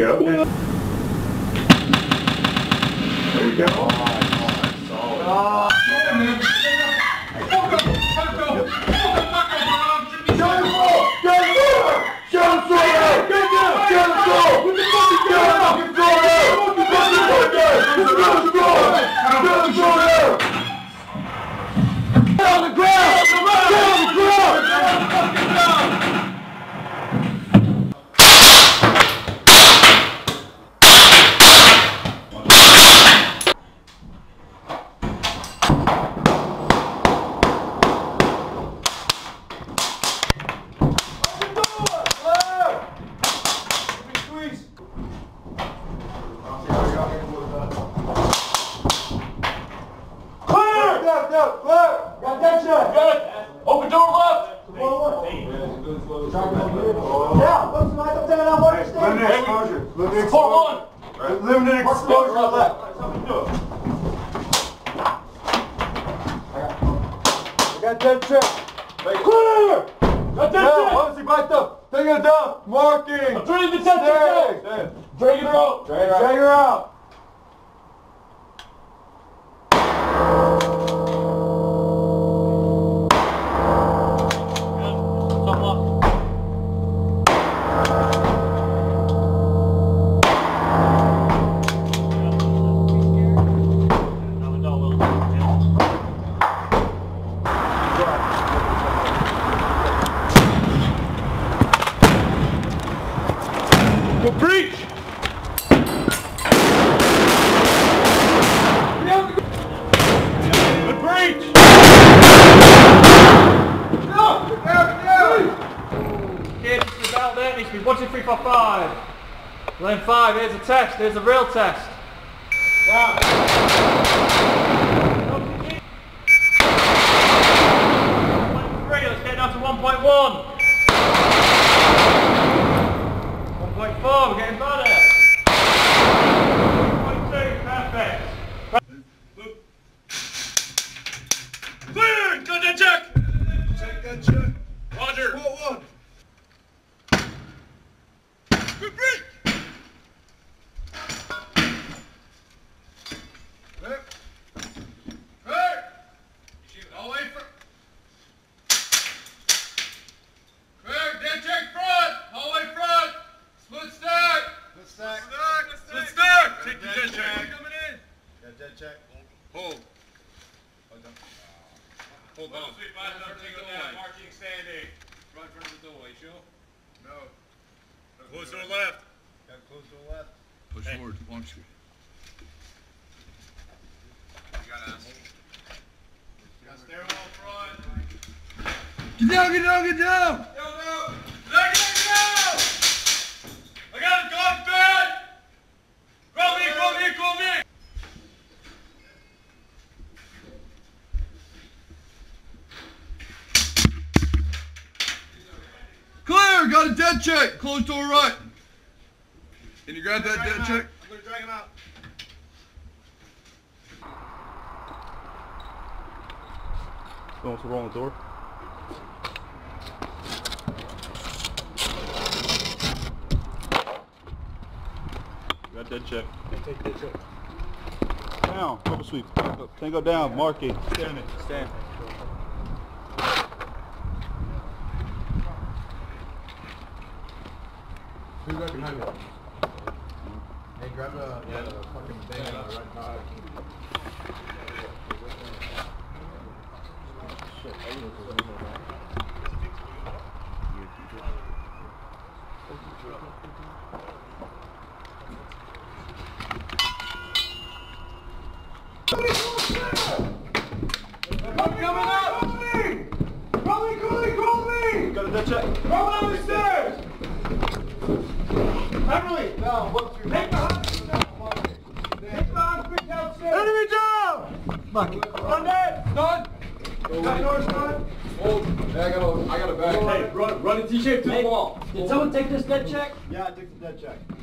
go. There we go. Oh my God, solid. Limited exposure on left. I got dead trip. Clear! Got dead trip! Obviously, bite up. Take it down. Marking. I'm turning the dead trip. Drag her out. Drag her out. Watch it 3 for 5. Lane 5, here's a test, here's a real test. Down. 1.3, let's get down to 1.1. 1.4, we're getting better. 1.2, perfect. Clear, go to check. Take that check. Roger. 4-1. Good break! Hey! Hey! You shoot all the way front. Hey, dead check front! All the way front! Split stack! Split stack! Split stack! Take your dead check. Coming in. Got dead check. Hold. Hold on. Sweet, by the way. Marching standing. Right in front of the doorway, sure? No. Close to the left. Got close to the left. Push forward, launch you. You got assholes. Got stairwell front. Get down, get down, get down! Get down, down! Get down, get down! I got a gun bed! Call me, call me, call me! Got a dead check! Close door right! Can you grab that dead check? I'm gonna drag him out. Going to the wrong door. Got dead check. Take dead check. Down, couple sweeps. Tango down, mark it. Stand it. Stand. Who grabbed your handgun? Hey, grab the fucking thing on the right side. Shit, I didn't know that. I got a bag. Hey, run a T-shape to the wall. Did someone take this dead check? Yeah, I took the dead check.